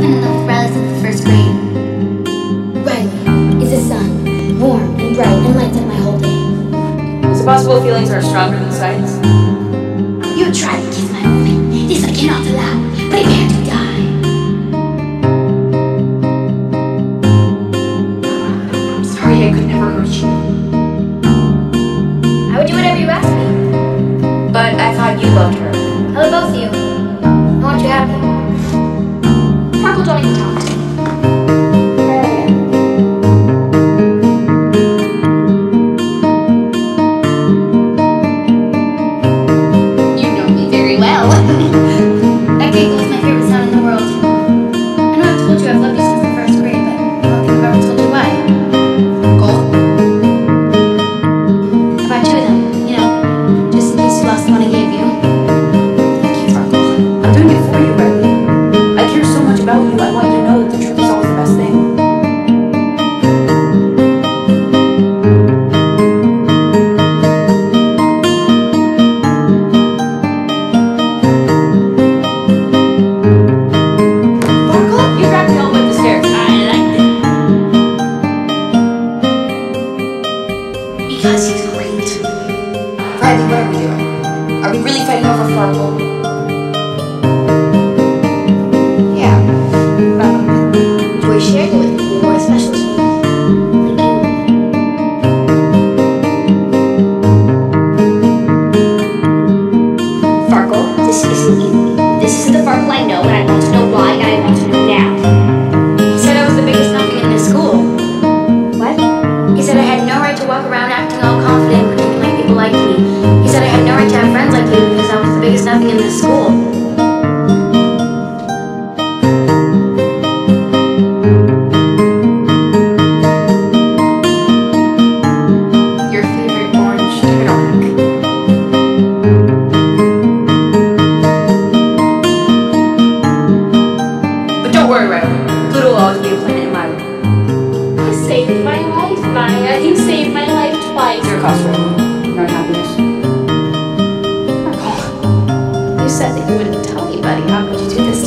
bright enough relative to first grade. Riley is the sun, warm and bright and lights up my whole day. Supposable feelings are stronger than science. You tried to kiss my woman. This I cannot allow. Prepare to die. I'm sorry I could never hurt you. I would do whatever you asked me. But I thought you loved her. I love both of you. I want you happy. Farkle, don't even talk to me. You know me very well. That giggle is my favorite sound in the world. I know I've told you I've loved you since the first grade, but I don't think I've ever told you why. Gold. I bought two of them, you know, just in case you lost the one I gave you. I want you to know that the truth is always the best thing. Farkle, you dragged me all the way up the stairs. I liked it. Because he's great. Riley, what are we doing? Are we really fighting over Farkle? This isn't easy. This is the Farkle I know, and I want to know why, and I want to know now. He said I was the biggest nothing in his school. What? He said I had no right to walk around acting all confident, particularly people like me. He said I had no right to have friends like you because I was the biggest nothing in this school. Maya, you saved my life twice. Your cost for your happiness. Marco, you said that you wouldn't tell anybody. How could you do this?